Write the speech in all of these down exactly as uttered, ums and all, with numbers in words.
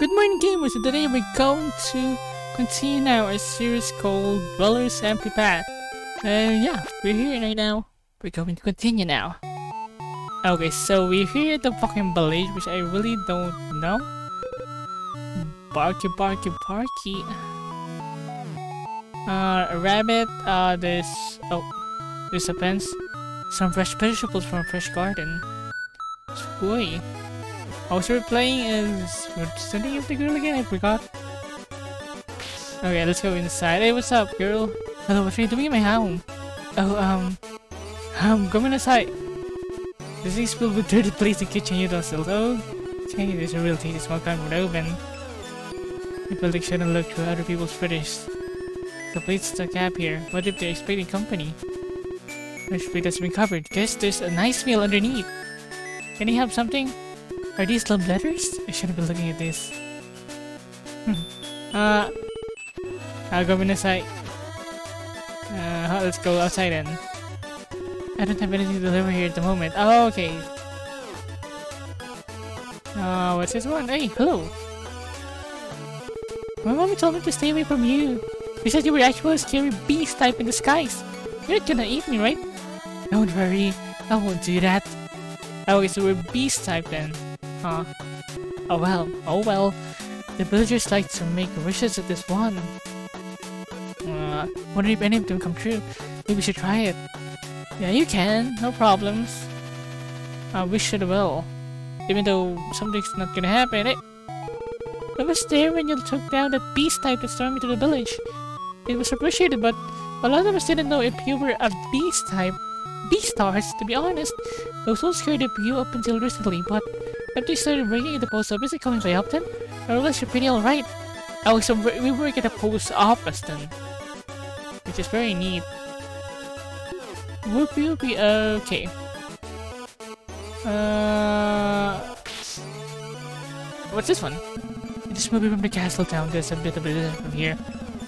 Good Morning Gamers, and today we're going to continue now our series called Dweller's Empty Path. And yeah, we're here right now. We're going to continue now. Okay, so we're here at the fucking village, which I really don't know. Barky, barky, barky. Uh, a rabbit, uh, there's... oh, there's a fence. Some fresh vegetables from a fresh garden. Spooky. Also, we're playing as... what's the name of the girl again? I forgot. Okay, let's go inside. Hey, what's up, girl? Hello, what are you doing in my home? Oh, um... I'm going inside. This is filled with dirty plates and kitchen utensils. Oh, okay, there's a real thing. This one can't open. The building shouldn't look through other people's fridge. The plate's stuck up here. What if they're expecting company? Which plate has been covered? Guess there's a nice meal underneath. Can you have something? Are these love letters? I shouldn't be looking at this. uh, I'll go inside. Uh, let's go outside then. I don't have anything to deliver here at the moment. Oh, okay. Uh, what's this one? Hey, hello. My mommy told me to stay away from you. You said you were actually a scary beast type in disguise. You're not gonna eat me, right? Don't worry, I won't do that. Okay, so we're beast type then. Huh. Oh well, oh well. The villagers like to make wishes at this one. Uh, wonder if any of them come true. Maybe we should try it. Yeah, you can. No problems. I wish it well. Even though something's not gonna happen. Eh? I was there when you took down that beast type that stormed into the village. It was appreciated, but a lot of us didn't know if you were a beast type. Beastars, to be honest. I was so scared of you up until recently, but after you started working at the post office and coming to help them, I realized you're pretty alright. Oh, so we work at the post office then. Which is very neat. Whoopie whoopie, okay. Uh, what's this one? This movie from the castle town, there's a bit of a distance from here.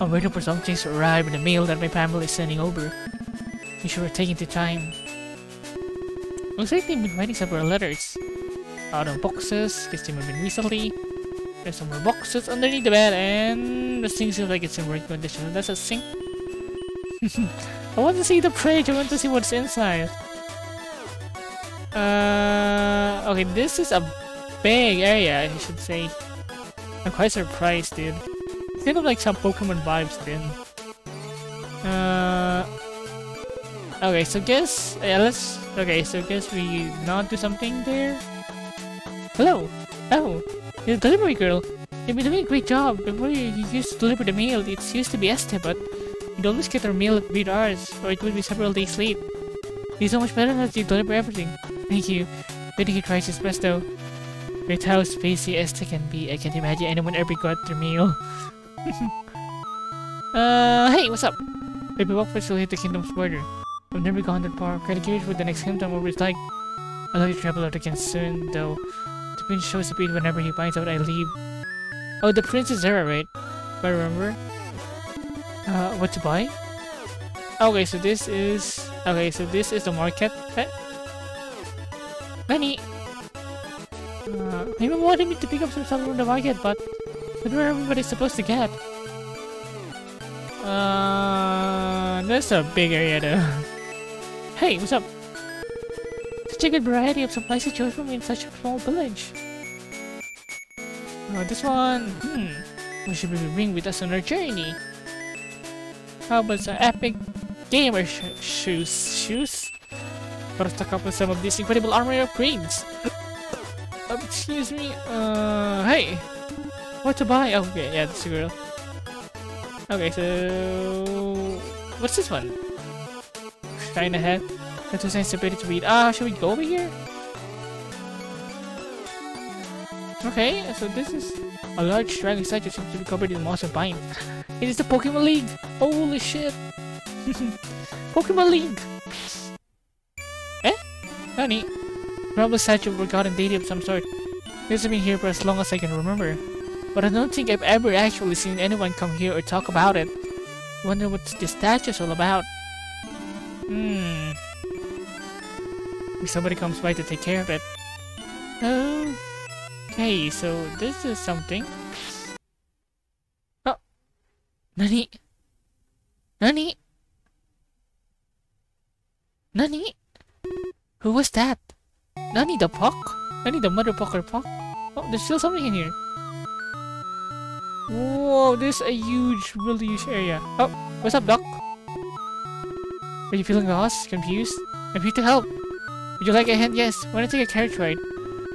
I'm waiting for some things to arrive in the mail that my family is sending over. You sure are taking the time. Looks like they've been writing several letters. Out of boxes, guess they've been recently. There's some more boxes underneath the bed, and the sink seems like it's in working condition. That's a sink. I want to see the fridge, I want to see what's inside. Uh, okay, this is a big area, I should say. I'm quite surprised, dude. It's kind of like some Pokemon vibes, dude. Uh... Okay, so guess yeah, let's. Okay, so guess we not do something there. Hello. Oh, the delivery girl. You've been doing a great job. Before you, you used to deliver the mail, it used to be Este, but you'd always get our mail at weird hours, or it would be several days late. You're so much better now that you deliver everything. Thank you. Then he tries his best though. With how spacey Este can be, I can't imagine anyone ever got their meal. uh, hey, what's up? Baby, walk first till hit the kingdom's border. I've never gone that far. Kind of curious what the next kingdom will be like. I'll let you travel out again soon, though. The prince shows speed whenever he finds out I leave. Oh, the prince is there, right? If I remember. Uh, what to buy? Okay, so this is... Okay, so this is the market. Eh? Money! Uh, maybe I wanted me to pick up some stuff from the market, but... I don't know everybody's supposed to get. Uh, that's a big area, though. Hey, what's up? Such a good variety of supplies to choose from in such a small village. Oh, this one, hmm, we should really bring with us on our journey. How about some epic gamer sh shoes? Shoes? Gotta stock up on some of these incredible armor upgrades. uh, excuse me, uh, hey, what to buy? Oh, okay, yeah, that's a girl. Okay, so, what's this one? Shrine ahead. That was nice to to read. Ah, should we go over here? Okay, so this is a large shrine inside which seems to be covered in moss and vines. It is the Pokemon League! Holy shit! Pokemon League! Eh? Nani? Probably such a forgotten deity of some sort. This has been here for as long as I can remember. But I don't think I've ever actually seen anyone come here or talk about it. Wonder what this statue's all about. Hmm. If somebody comes by to take care of it. Oh. Hey, so this is something. Oh! Nani? Nani? Nani? Who was that? Nani the Puck? Nani the mother pucker Puck? Oh, there's still something in here. Whoa, there's a huge, really huge area. Oh, what's up, Doc? Are you feeling lost? Confused? I'm here to help. Would you like a hand? Yes. Why don't you take a carriage ride?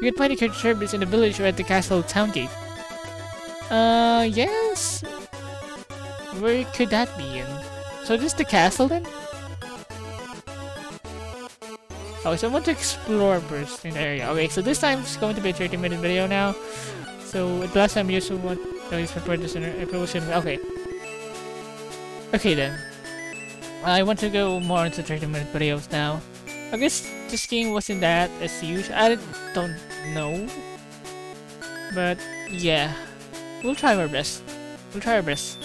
You can find a carriage service in the village or at the castle town gate. Uh, yes? Where could that be in? So this is the castle then? Oh, so I want to explore first in the area. Okay, so this time it's going to be a thirty minute video now. So the last time you used to want to use my part of the center. Okay. Okay then. I want to go more into thirty minute videos now. I guess this game wasn't that as usual. I don't know. But yeah. We'll try our best. We'll try our best.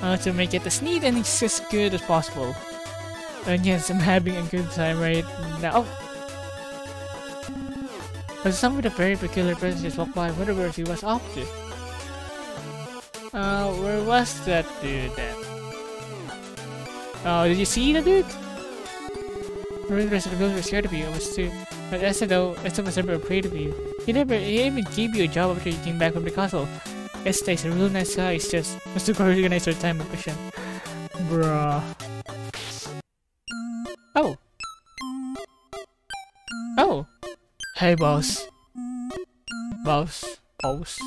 Uh, to make it as neat and as good as possible. And yes, I'm having a good time right now. But some of the very peculiar person just walked by. I wonder where he was off to. Uh, where was that dude then? Oh, did you see the dude? The rest of the village was scared of you, I was too. But Este though, Este was never afraid of you. He never, he even gave you a job after you came back from the castle. Este is a real nice guy, he's just must have organized our time efficient. Bruh. Oh. Oh. Hey, boss. Boss. Boss.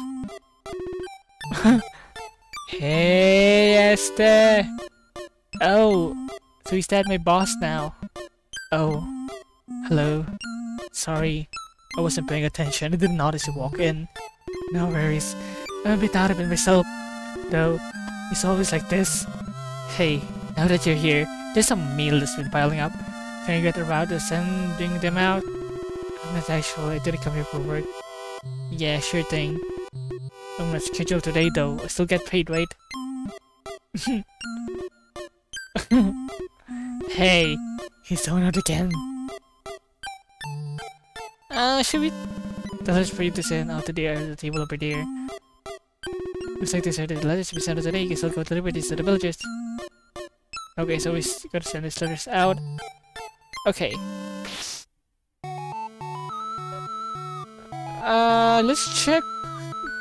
Hey, Este. Oh. So he's that my boss now. Oh. Hello. Sorry. I wasn't paying attention. I didn't notice you walk in. No worries. I'm a bit out of it myself. Though, it's always like this. Hey, now that you're here, there's some meal that's been piling up. Can you get around to sending them out? I'm not actually, I didn't come here for work. Yeah, sure thing. I'm not scheduled today though. I still get paid, right? Hey, he's going out again. Uh, should we? The letters for you to send out to the, uh, the table over there. Looks like they said that the letters to be sent out today. You can still go deliver these to the villagers. Okay, so we gotta send these letters out. Okay. Uh, let's check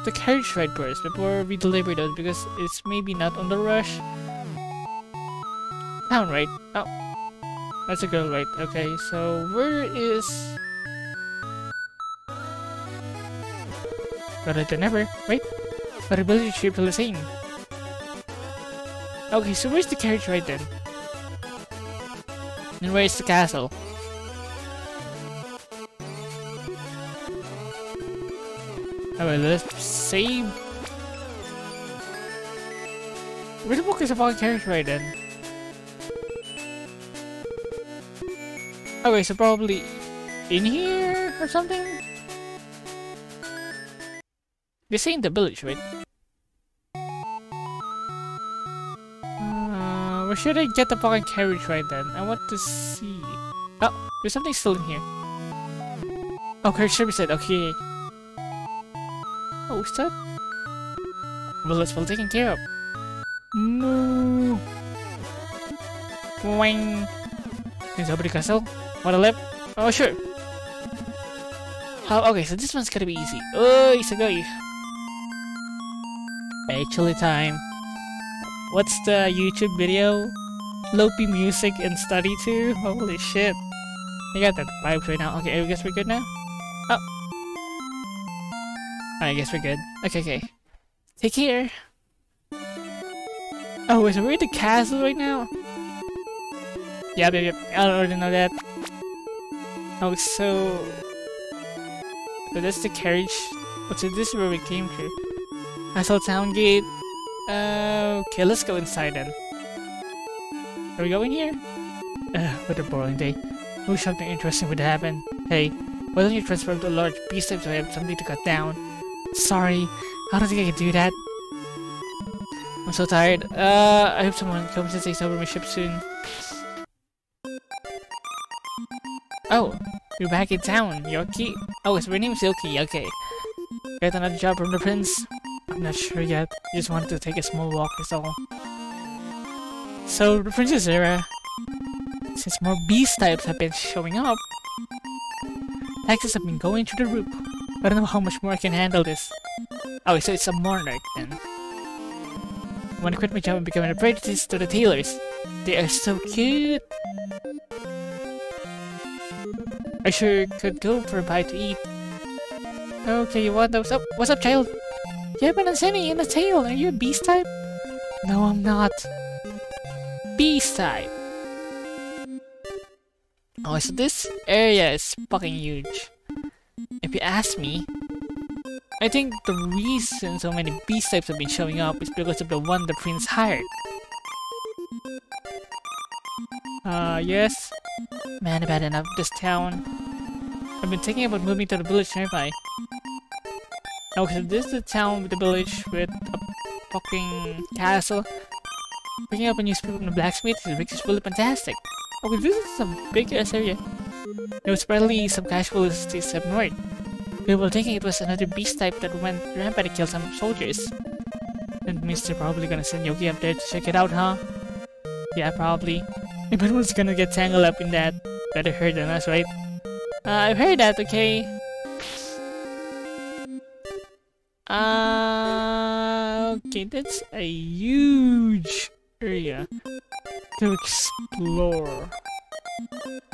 the carriage ride first before we deliver those because it's maybe not on the rush. Town, right? Oh, that's a girl, right? Okay, so where is? Better than ever, right? But ability trip to the same. Okay, so where's the carriage right then? And where's the castle? Alright, let's save. Where the book is about carriage right then? Okay, so probably in here or something? This ain't the village, right? Where should I get the fucking carriage right then? I want to see. Oh, there's something still in here. Oh, carriage service said, okay. Oh, what's that? Well, it's well taken care of. No. Boing. There's nobody castle. Want a lip? Oh, sure. How? Okay, so this one's gonna be easy. Oh, it's a guy. Actually, time. What's the YouTube video? Loopy music and study too? Holy shit. I got that vibe right now. Okay, I guess we're good now? Oh. I guess we're good. Okay, okay. Take care. Oh, is we're at the castle right now? Yep, yep, yep. I already know that. Oh, so... So that's the carriage. Oh, so this is where we came through. Castle Town Gate. Okay, let's go inside then. Are we going here? Ugh, what a boring day. Wish something interesting would happen. Hey, why don't you transform to a large beast type so I have something to cut down? Sorry, I don't think I can do that. I'm so tired. Uh, I hope someone comes and takes over my ship soon. Oh, We're back in town, Yoki. Oh, so her name's Yoki, okay. Got another job from the prince? I'm not sure yet. Just wanted to take a small walk, that's all. So, the princess era. Since more beast types have been showing up, taxes have been going through the roof. I don't know how much more I can handle this. Oh, so it's a monarch then. I want to quit my job and become an apprentice to the tailors. They are so cute! I sure could go for a bite to eat. Okay, you want those? Oh, what's up, child? You have an antennae in the tail! Are you a beast type? No, I'm not. Beast type! Oh, so this area is fucking huge. If you ask me, I think the reason so many beast types have been showing up is because of the one the prince hired. Uh, yes? Man, bad enough, this town. I've been thinking about moving to the village nearby. Oh, so this is the town with the village with a fucking castle. Picking up a newspaper from the blacksmith is really fantastic. Oh, this is some big ass area. There was probably some casualties up north. We were thinking it was another beast type that went rampant to kill some soldiers. That means they're probably gonna send Yoki up there to check it out, huh? Yeah, probably. Everyone's gonna get tangled up in that. Better her than us, right? Uh, I've heard that, okay? Uh, okay, that's a huge area to explore.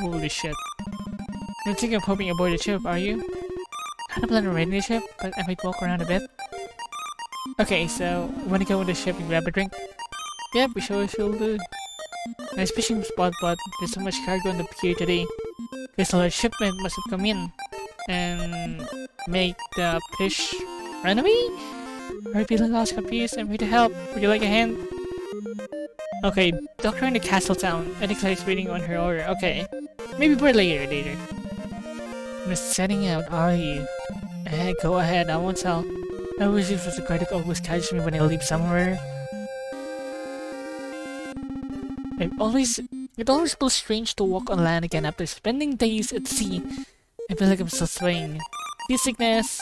Holy shit. You're thinking of hoping aboard the ship, are you? I don't plan on riding the ship, but I might walk around a bit. Okay, so, wanna go on the ship and grab a drink? Yep, we sure will do. Nice fishing spot, but there's so much cargo on the pier today. This large shipment must have come in and make the fish run away? Are you feeling lost, confused? I'm here to help. Would you like a hand? Okay, doctor in the castle town. I think Claire's waiting on her order. Okay, maybe for later, later. Miss setting out, are you? Eh, go ahead, I won't tell. I wish it was the guy that always catches me when I leave somewhere. It always, it always feels strange to walk on land again after spending days at sea. I feel like I'm still swaying. Seasickness!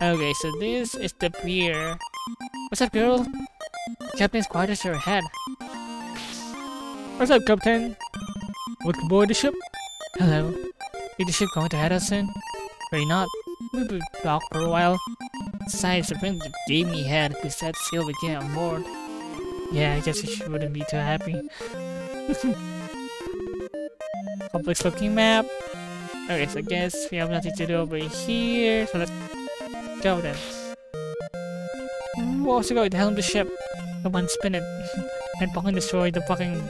Okay, so this is the pier. What's up, girl? Captain's quarters are ahead. What's up, Captain? Welcome aboard the ship. Hello. Is the ship going to head us soon? Really not. We'll be back for a while. Besides, the friend gave me head if we set sail again on board. Yeah, I guess she wouldn't be too happy. Complex looking map. Okay, so I guess we have nothing to do over here. So let's go then. We'll also go to helm the ship. Come on, spin it. And fucking destroy the fucking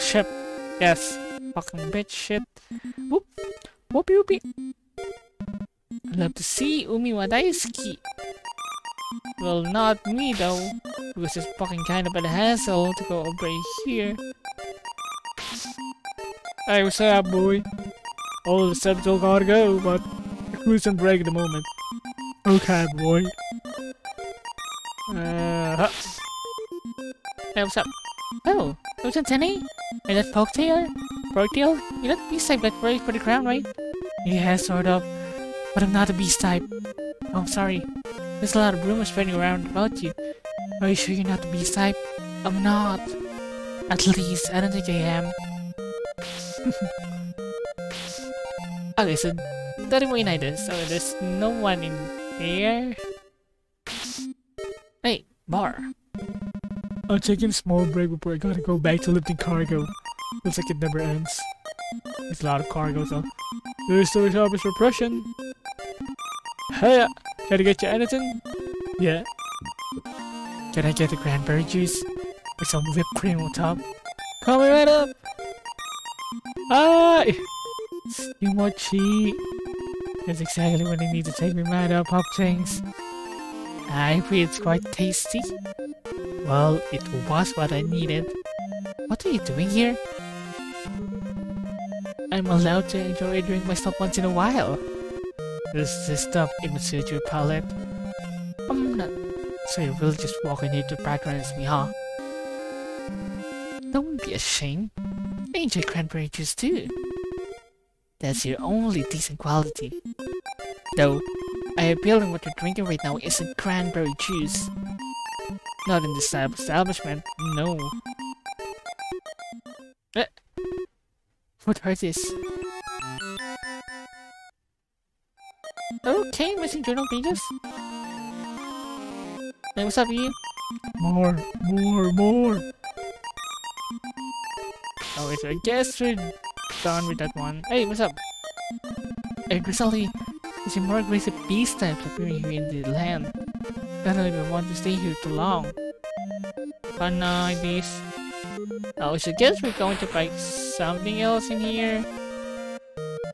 ship. Yes, fucking bitch shit. Whoop, whoopie whoopie. I'd love to see Umi wa Daisuki. Well, not me though, because it's fucking kind of a hassle to go over here. Hey, what's up, boy? All the subs all gotta go, but the crew's on break at the moment. Okay, boy. Uh huh. Hey, what's up? Oh, those antennae? And that folktale? Folktale? You're not beast type, that's right for the crown, right? Yeah, sort of. But I'm not a beast type. Oh, I'm sorry. There's a lot of rumors spreading around about you. Are you sure you're not the beast type? I'm not. At least, I don't think I am. Okay, so that way I did. So there's no one in there. Hey, bar. I'll take a small break before I gotta go back to lifting cargo. Looks like it never ends. There's a lot of cargo, so there's still a job is repression. Hey, can I get you anything? Yeah. Can I get the cranberry juice? With some whipped cream on top? Call me right up! Hi! You mochi! That's exactly what I need to take me right up, Pop Things. I agree, it's quite tasty. Well, it was what I needed. What are you doing here? I'm allowed to enjoy doing myself once in a while. Does this stuff even suit your palate? I'm not... So you will just walk in here to patronize me, huh? Don't be ashamed. Major cranberry juice too. That's your only decent quality. Though, I have a feeling what you're drinking right now isn't cranberry juice. Not in this type of establishment, no. Uh, what are these? Okay, missing journal pages. Hey, what's up, Ian? More, more, more! Alright, so I guess we're done with that one. Hey, what's up? Hey, recently, there's a more aggressive beast type appearing here in the land. I don't even want to stay here too long. Fun night, beast. Oh, so I guess we're going to fight something else in here.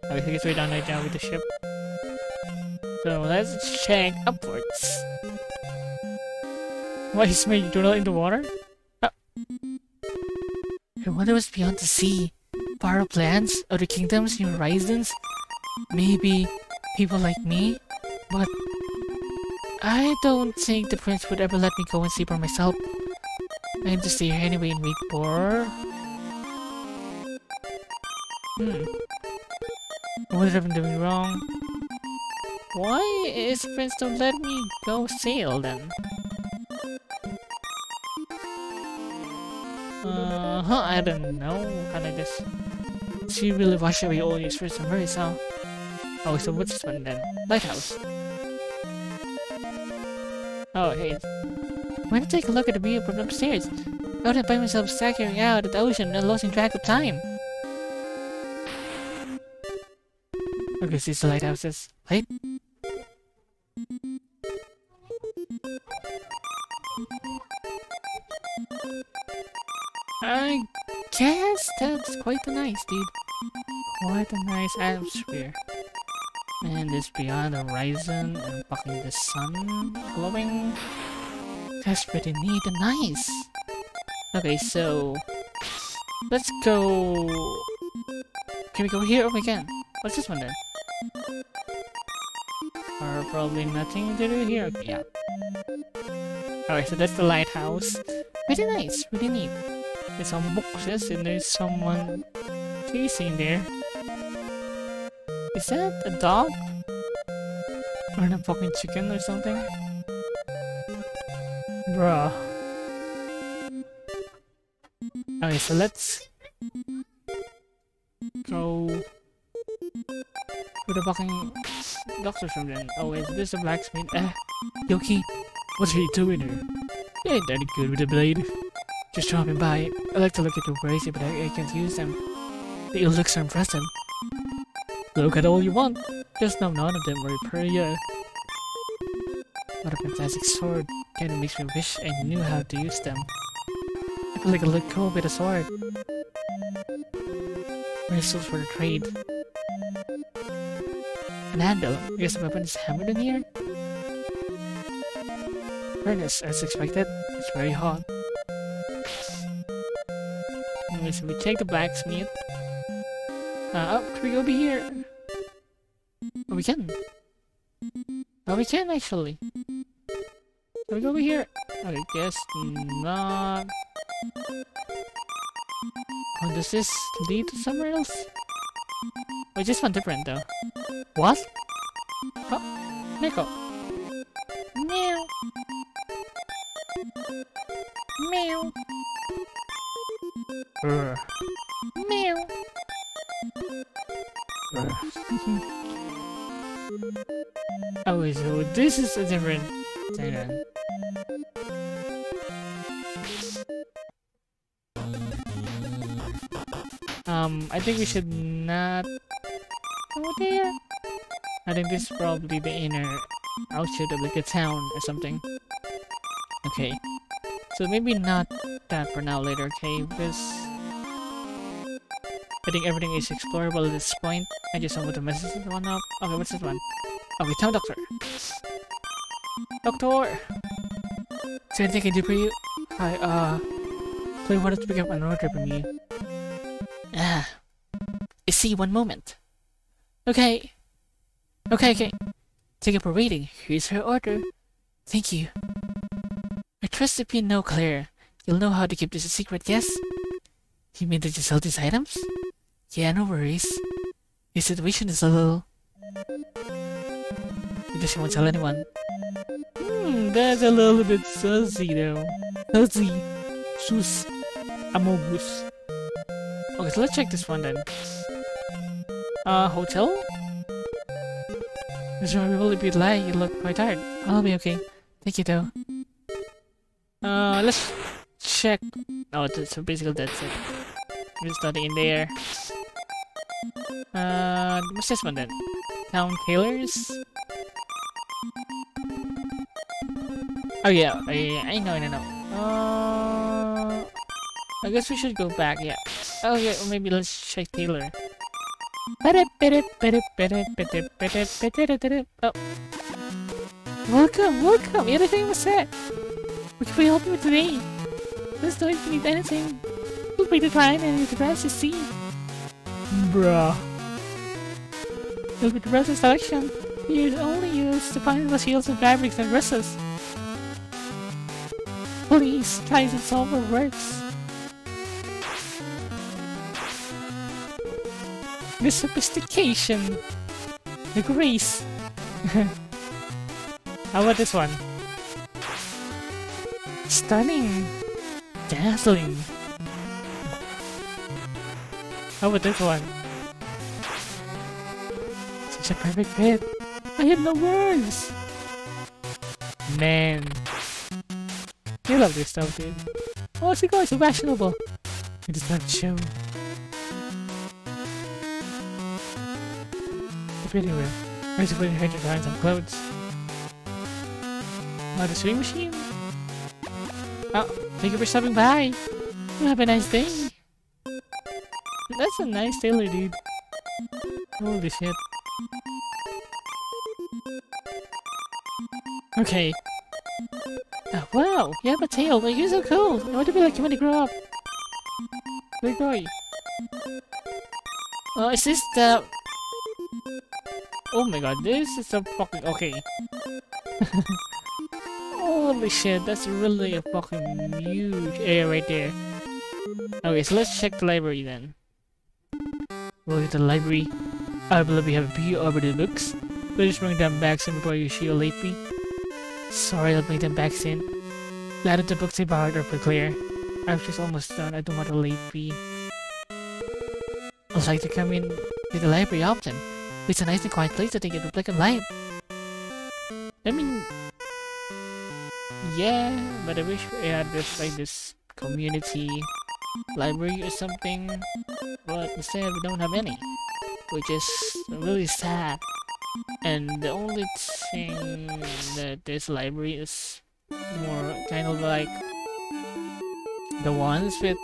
Alright, so I guess we're done right now with the ship. So let's check upwards. Why is my journal in the water? Oh. I wonder what's beyond the sea. Far off lands, other kingdoms, new horizons. Maybe people like me. But I don't think the prince would ever let me go and see for myself. I have to stay here anyway and wait for. Hmm. What have I been doing wrong? Why is the prince don't let me go sail then? Uh huh, I don't know. How did this? She really washed away all your stress from her, so. Oh, so what's this one then? Lighthouse. Oh, hey. I'm gonna take a look at the view from upstairs. I would have by myself staggering out at the ocean and losing track of time. Okay, so it's the lighthouses. Light? I guess that's quite a nice, dude. Quite a nice atmosphere. And it's beyond the horizon and fucking the sun glowing. That's pretty neat and nice. Okay, so let's go. Can we go here? Oh, we can. What's this one then? Or probably nothing to do here. Okay, yeah. Alright, so that's the lighthouse. Pretty nice, pretty neat. There's some boxes and there's someone chasing there. Is that a dog? Or a fucking chicken or something? Bruh. Okay, so let's go to the fucking doctor's room then. Oh, is this a blacksmith? Eh, Yoki, what are you doing here? You ain't that good with a blade. Just dropping by. I like to look at your braces, but I, I can't use them. They look so impressive. Look at all you want. Just know none of them were prettier. What a fantastic sword. Kinda makes me wish I knew how to use them. I feel like I look cool with a sword. Missiles for the trade. An anvil. I guess the weapon is hammered in here? Furnace, as expected. It's very hot. So we take the blacksmith. Uh, oh, can we go over here? Oh, we can. Oh, we can actually. Can we go over here? Okay, guess not. Oh, does this lead to somewhere else? Oh, just one different though. What? Oh, Nico. Meow. Meow. Urgh. Meow. Oh, so this is a different thing then. Um, I think we should not go there. I think this is probably the inner outskirts of like a town or something. Okay. So maybe not that for now, later, okay? Because I think everything is explorable at this point. I just want to mess this one up. Okay, what's this one? Okay, town doctor. Doctor! Is there anything I can do for you? I, uh... Claire wanted to pick up an order from you. Ah. You see, one moment. Okay. Okay, okay. Take it for reading. Here's her order. Thank you. I trust if you know Claire, you'll know how to keep this a secret, yes? You mean that you sell these items? Yeah, no worries. Your situation is a little... because she won't tell anyone. Hmm, that's a little bit sussy though. Sussy. Sus. Amobus. Okay, so let's check this one then. Uh, hotel? Mister Will it be light? You look quite tired. I'll be okay. Thank you though. Uh, let's check. Oh, so basically that's it. There's nothing in there. Uh, what's this one then? Town Tailors? Oh yeah, oh, yeah, I know, I know. Uh, I guess we should go back, yeah. Oh yeah, well, maybe let's check Taylor. Oh. Welcome, welcome! Everything was set! What can we help you with today? Let's know if you need anything. We'll be the client and you'll be the best to see. Bruh. You'll be the best of selection. You only use the findable shields and fabrics and dresses. Please, try and solve what works. The sophistication! The grace! How about this one? Stunning! Dazzling! How about this one? Such a perfect fit! I have no words! Man! You love this stuff, dude. Oh, it's going so fashionable! It does not show. Anywhere. Where's it putting her to find some clothes? Oh, the sewing machine? Oh, thank you for stopping by! You have a nice day! That's a nice tailor, dude. Holy shit. Okay. Oh, wow! You have a tail! Like, you're so cool! I want to be like you when you grow up! Good boy! Oh, is this the... oh my god, this is a fucking... okay. Holy shit, that's really a fucking huge area right there. Okay, so let's check the library then. We'll get to the library. I believe we have a few over the books. We'll just bring them back in before you shield late me. Sorry, I'll bring them back in. Lot of the books I borrowed are for Claire. I'm just almost done, I don't want to late me. I'd like to come in to the library often. It's a nice and quiet place to take it with black and light. I mean... yeah, but I wish we had this, like, this community library or something. But instead we don't have any. Which is really sad. And the only thing that this library is more kind of like... the ones with...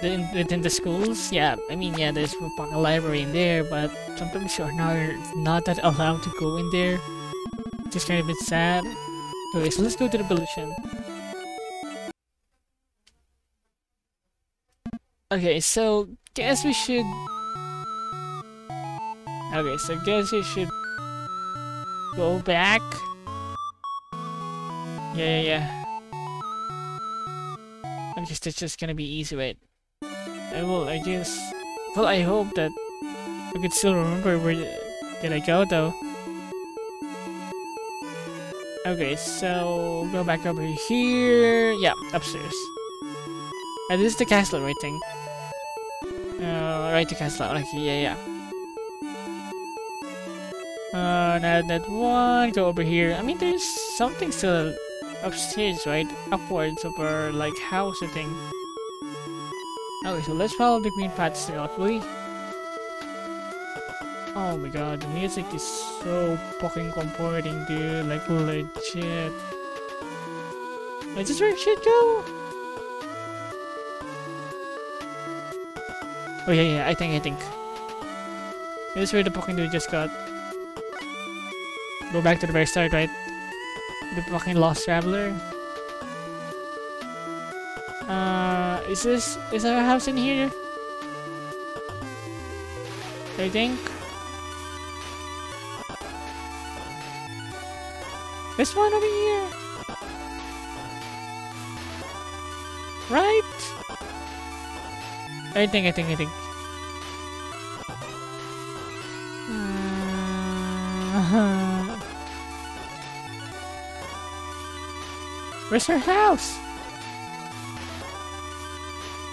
The, within the schools, yeah, I mean, yeah, there's a library in there, but sometimes you're not, not that allowed to go in there. It's just kind of a bit sad. Okay, so let's go to the pollution. Okay, so guess we should... okay, so guess we should go back. Yeah, yeah, yeah. I'm just, it's just gonna be easy, right? I will, I guess. Well, I hope that I could still remember where did I go, though. Okay, so go back over here. Yeah, upstairs. And this is the castle, right thing. Uh, right, the castle. Okay, yeah, yeah. Uh, now that one, go over here. I mean, there's something still upstairs, right? Upwards of our like house or thing. Okay, so let's follow the green path still, please. Oh my god, the music is so fucking comforting, dude. Like, legit. Is this where shit go? Oh yeah, yeah, I think, I think. This is where the fucking dude just got. Go back to the very start, right? The fucking lost traveler. Uh, is this, is there a house in here? I think. This one over here. Right? I think, I think, I think. Mm-hmm. Where's her house?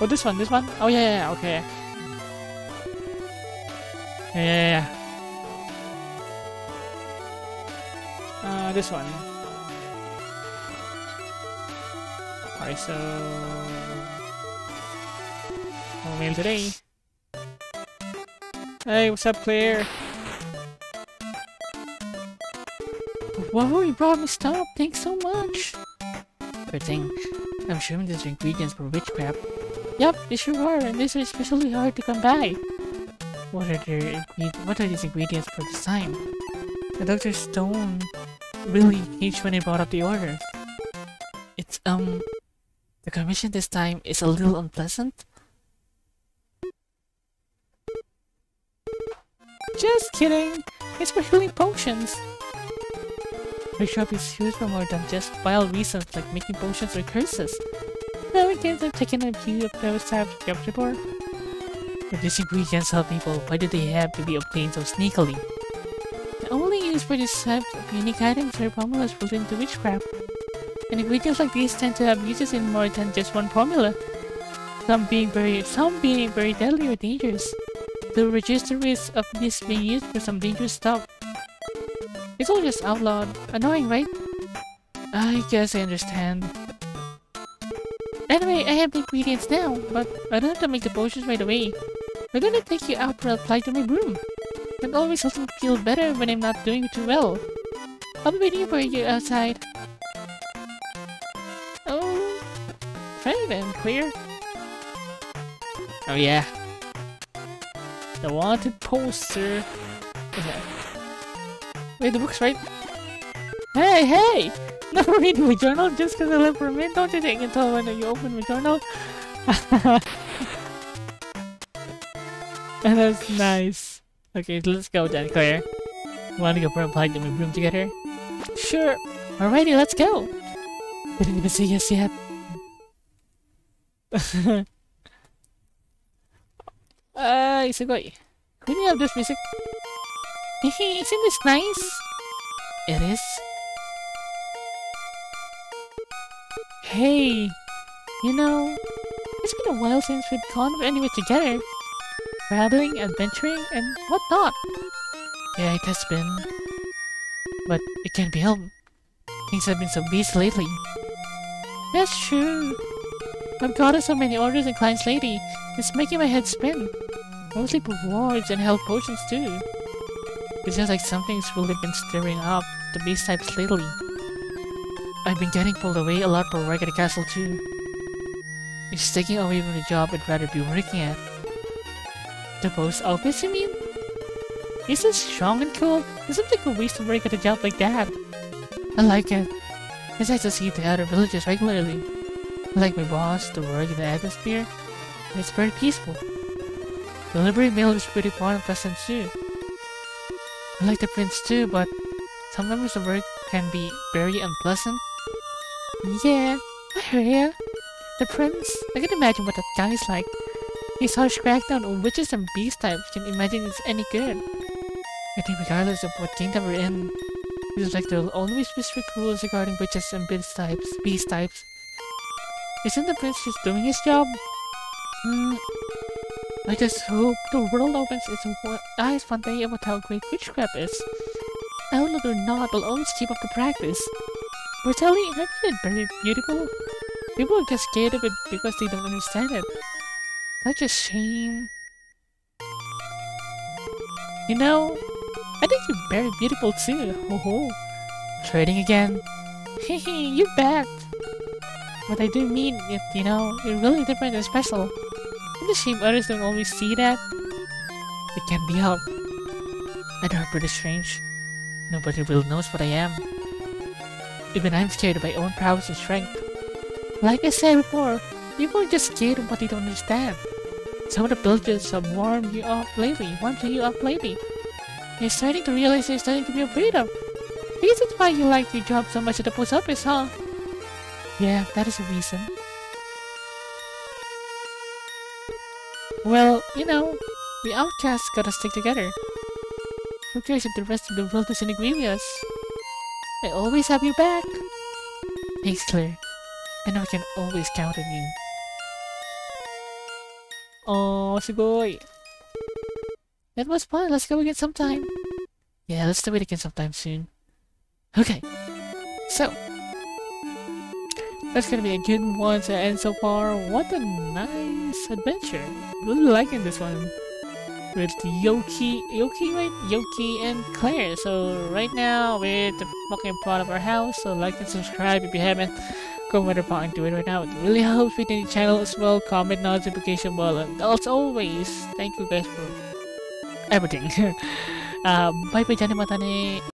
Oh, this one, this one? Oh, yeah, yeah, yeah, okay. Yeah, yeah, yeah. Uh, this one. Alright, so... no mail today. Hey, what's up, Claire? Whoa, you brought me stuff! Thanks so much! Good thing. I'm assuming these are ingredients for witchcraft. Yup, they sure are, and these are especially hard to come by. What are their What are these ingredients for this time? The Doctor Stone really engaged when he brought up the order. It's um, the commission this time is a little unpleasant. Just kidding. It's for healing potions. Her shop is used for more than just vile reasons like making potions or curses. Now we can have taken a view of those types of jobs before. If these ingredients help people, why do they have to be obtained so sneakily? The only use for this type of unique items are formulas related to witchcraft. And ingredients like these tend to have uses in more than just one formula. Some being very, some being very deadly or dangerous. To reduce the risk of this being used for some dangerous stuff. It's all just outlawed. Annoying, right? I guess I understand. Anyway, I have the ingredients now, but I don't have to make the potions right away. I'm gonna take you out for a flight to my room. It always helps me feel better when I'm not doing too well. I'll be waiting for you outside. Oh... Right then, Claire. Oh yeah. The wanted poster. Read the books, right? Hey, hey! Never read my journal just because I live for a minute. Don't you think you can tell when you open my journal? And that's nice. Okay, so let's go then, Claire. Want to go for a flight in my room together? Sure. Alrighty, let's go. I didn't even say yes yet. Ah, uh, isugoi. Could you have this music? Hehe, isn't this nice? It is. Hey, you know, it's been a while since we've gone anywhere together. Traveling, adventuring, and whatnot. Yeah, it has been. But it can't be helped. Things have been so busy lately. That's true. I've gotten so many orders and clients lately. It's making my head spin. Mostly for wards and health potions too. It seems like something's really been stirring up the beast types lately. I've been getting pulled away a lot for work at the castle too. It's taking away from the job I'd rather be working at. The post office, you mean? Isn't it strong and cool? It seems like a waste of work at a job like that. I like it. It's nice to see the other villages regularly. I like my boss, the work, and the atmosphere. And it's very peaceful. Delivery mail is pretty fun and pleasant too. I like the prints too, but sometimes the work can be very unpleasant. Yeah, I hear ya. The prince, I can imagine what that guy's like. His harsh crackdown on witches and beast types, can imagine it's any good. I think regardless of what kingdom we're in, it seems like there will always be strict rules regarding witches and beast types. Beast types. Isn't the prince just doing his job? Hmm. I just hope the world opens its eyes one day about how great witchcraft is. I don't know or not, I'll always keep up the practice. But tell you, isn't it very beautiful? People get scared of it because they don't understand it. Such a shame. You know, I think you're very beautiful too. Ho ho. Trading again. Hehe, you bet. But I do mean it, you know, you're really different and special. It's a shame others don't always see that. It can't be helped. I know I'm pretty strange. Nobody really knows what I am. Even I'm scared of my own prowess and strength. Like I said before, people are just scared of what they don't understand. Some of the villages have warmed you up lately, warmed you up lately. You're starting to realize you're starting to be afraid of. This is why you like your job so much at the post office, huh? Yeah, that is a reason. Well, you know, the outcasts gotta stick together. Who cares if the rest of the world doesn't agree with us? I always have your back. Thanks, Claire. I know I can always count on you. Oh, sugoi! That was fun. Let's go again sometime. Yeah, let's do it again sometime soon. Okay. So, that's gonna be a good one to end so far. What a nice adventure. Really liking this one. With Yoki, Yoki, right? Yoki and Claire. So right now we're at the fucking plot of our house. So like and subscribe if you haven't. Go right about and do it right now. It really helps with the channel as well. Comment, notification bell, and as always, thank you guys for everything. Bye bye, janimata ne.